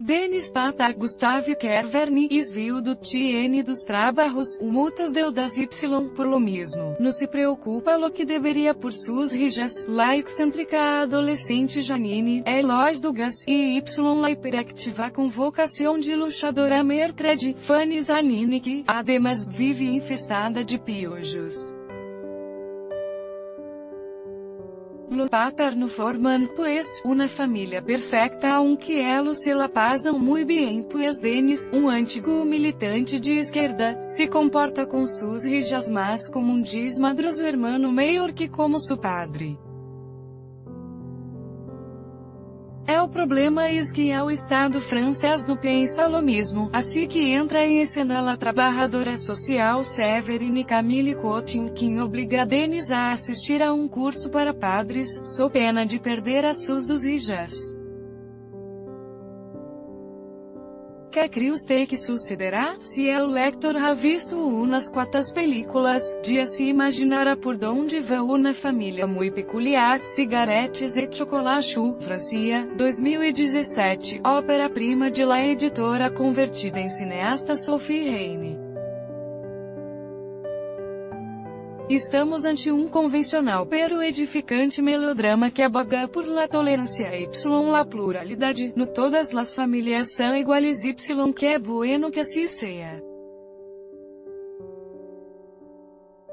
Denis Patar, Gustave Kervern, esviudo tiene dos trabajos, multas deudas y por lo mismo, no se preocupa lo que deveria por suas rijas, la excêntrica adolescente Janine, Héloïse Dugas, e la hiperactiva com vocação de luchadora Mercredi, Fanie Zanini que, además, vive infestada de piojos. Los Patar no forman, pues, una familia perfecta aunque ellos se la pasan muy bien pues Denis, un antiguo militante de izquierda, se comporta con sus rijas más como un desmadroso hermano mayor que como su padre. É o problema é que o Estado francês não pensa lo mesmo, assim que entra em cena a trabalhadora social Severine Camille Cotin, que obriga Denis a assistir a um curso para padres, sob pena de perder as suas dos rijas. Que creus te que sucederá, se o lector ha visto unas quantas películas, dia se imaginará por donde va Una Familia muy Peculiar, Cigaretes e Chocolat Choux, Francia, 2017, ópera-prima de la editora convertida em cineasta Sophie Reine. Estamos ante um convencional pero edificante melodrama que aboga por la tolerancia y la pluralidade, no todas las familias são iguales y que é bueno que assim seja.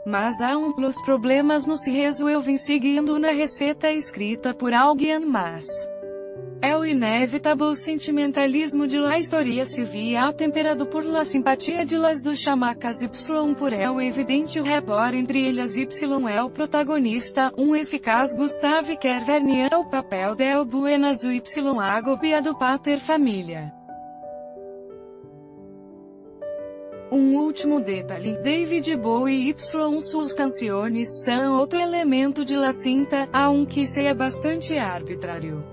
Mas há os problemas não se resolvem seguindo na receita escrita por alguém mas. É o inevitável sentimentalismo de la historia se via atemperado por la simpatia de las dos chamacas y por el evidente repor entre ellas y el protagonista, um eficaz Gustave Kervern o papel del buenas y agobiado pater família. Último detalhe, David Bowie y suas canciones são outro elemento de la cinta, aunque seja bastante arbitrário.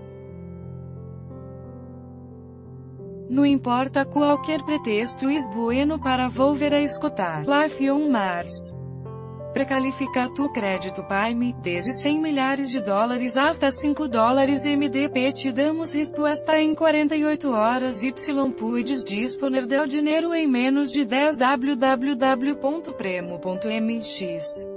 Não importa qualquer pretexto es bueno para volver a escutar Life on Mars. Precalifica tu crédito PIME, desde $100 milhares hasta $5 MDP te damos resposta em 48 horas y puedes disponer del dinheiro em menos de 10 www.premo.mx.